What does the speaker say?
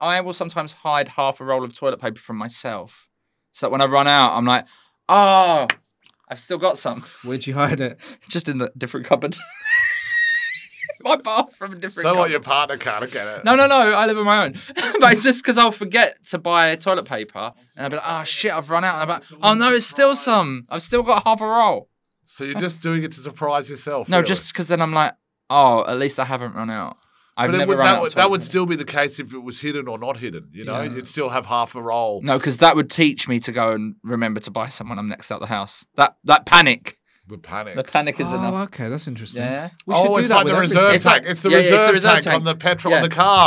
I will sometimes hide half a roll of toilet paper from myself. So that when I run out, I'm like, oh, I've still got some. Where'd you hide it? Just in the different cupboard. My bathroom, different cupboard. So what, your partner can't get it? No, I live on my own. But it's just because I'll forget to buy toilet paper. And I'll be like, oh, shit, I've run out. And I'm like, oh, no, it's still some. I've still got half a roll. So you're just doing it to surprise yourself? No, really? Just because then I'm like, oh, at least I haven't run out. I've never run out of toilet paper. That would still be the case if it was hidden or not hidden, you know? Yeah. You'd still have half a roll. No, because that would teach me to go and remember to buy some when I'm next out the house. That panic. The panic is enough. Oh, okay, that's interesting. Yeah. We should do that. It's like the reserve tank on the petrol in the car.